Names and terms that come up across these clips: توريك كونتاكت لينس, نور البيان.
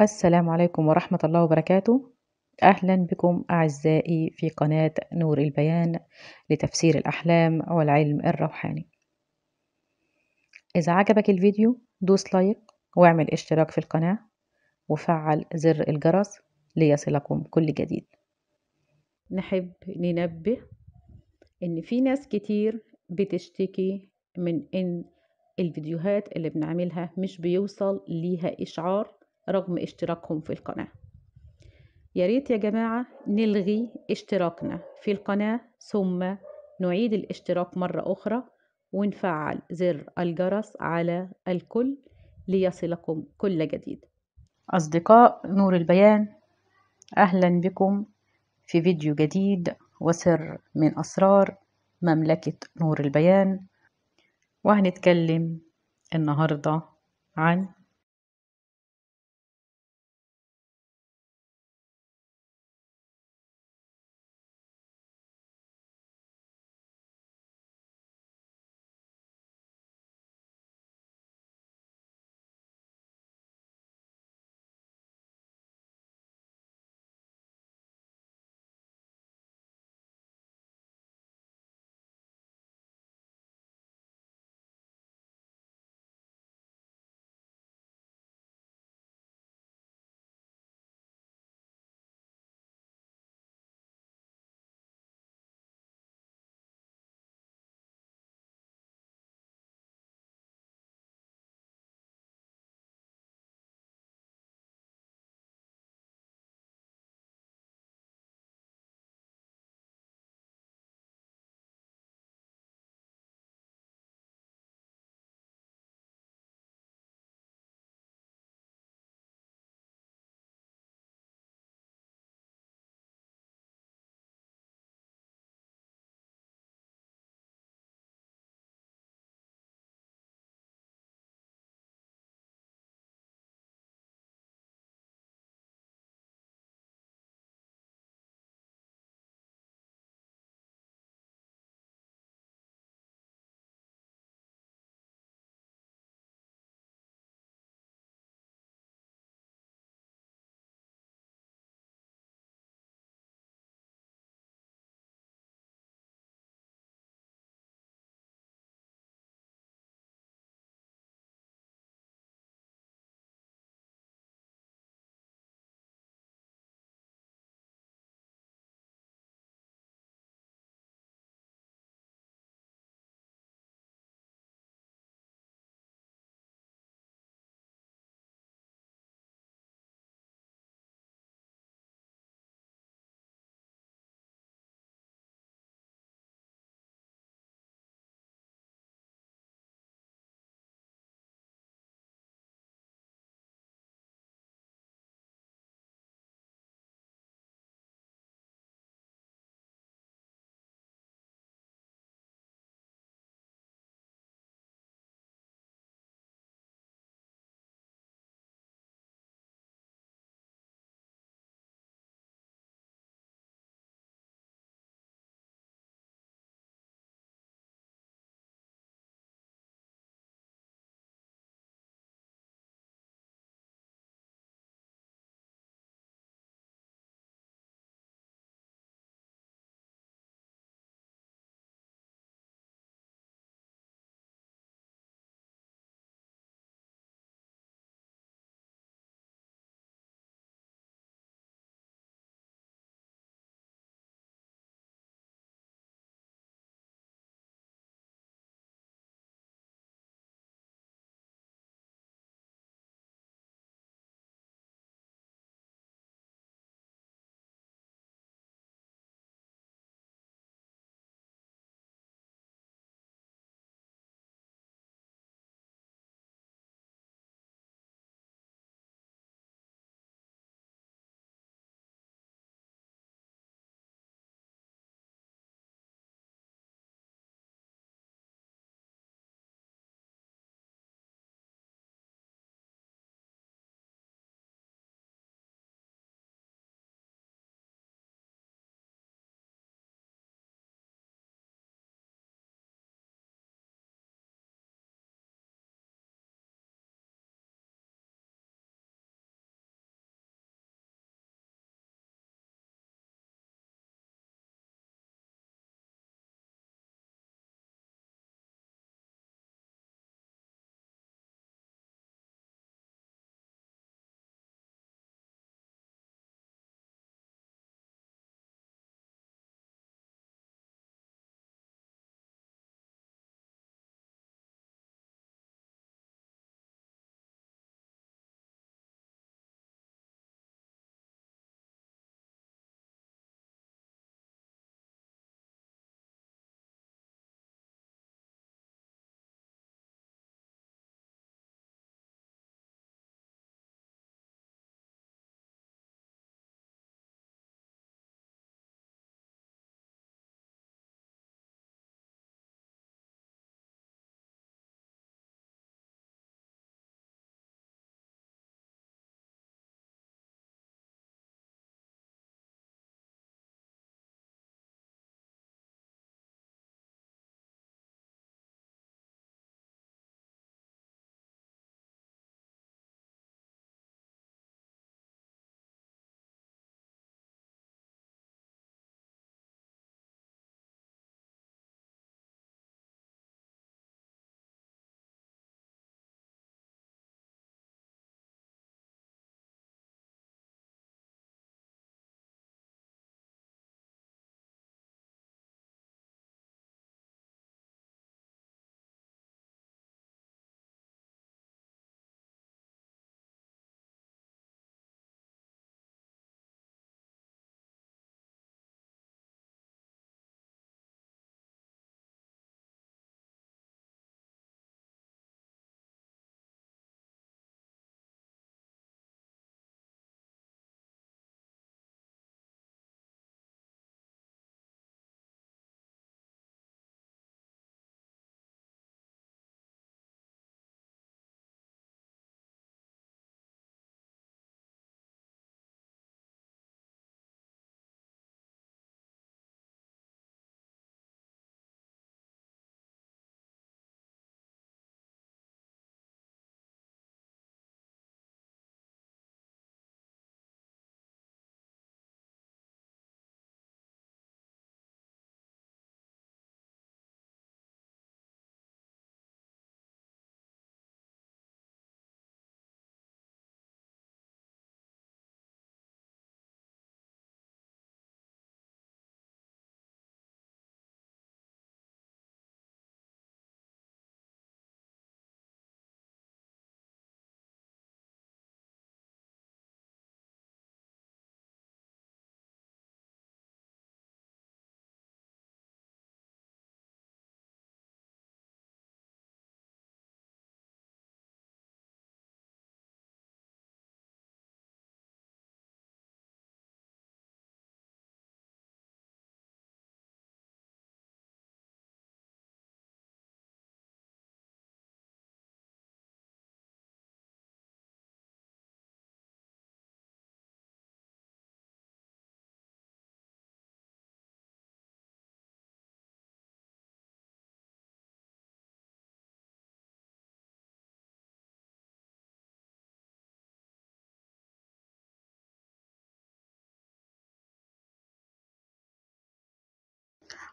السلام عليكم ورحمة الله وبركاته. أهلا بكم أعزائي في قناة نور البيان لتفسير الأحلام والعلم الروحاني. إذا عجبك الفيديو دوس لايك واعمل اشتراك في القناة وفعل زر الجرس ليصلكم كل جديد. نحب ننبه إن في ناس كتير بتشتكي من إن الفيديوهات اللي بنعملها مش بيوصل ليها إشعار رغم اشتراكهم في القناة. يا ريت يا جماعة نلغي اشتراكنا في القناة ثم نعيد الاشتراك مرة أخرى ونفعل زر الجرس على الكل ليصلكم كل جديد. أصدقاء نور البيان، أهلا بكم في فيديو جديد وسر من أسرار مملكة نور البيان. وهنتكلم النهاردة عن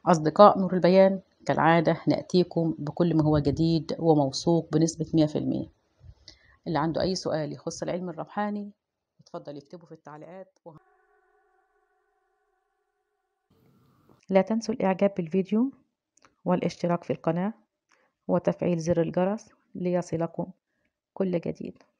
أصدقاء نور البيان، كالعادة نأتيكم بكل ما هو جديد وموثوق بنسبة 100%. اللي عنده أي سؤال يخص العلم الروحاني يتفضل يكتبه في التعليقات. لا تنسوا الإعجاب بالفيديو والاشتراك في القناة وتفعيل زر الجرس ليصلكم كل جديد.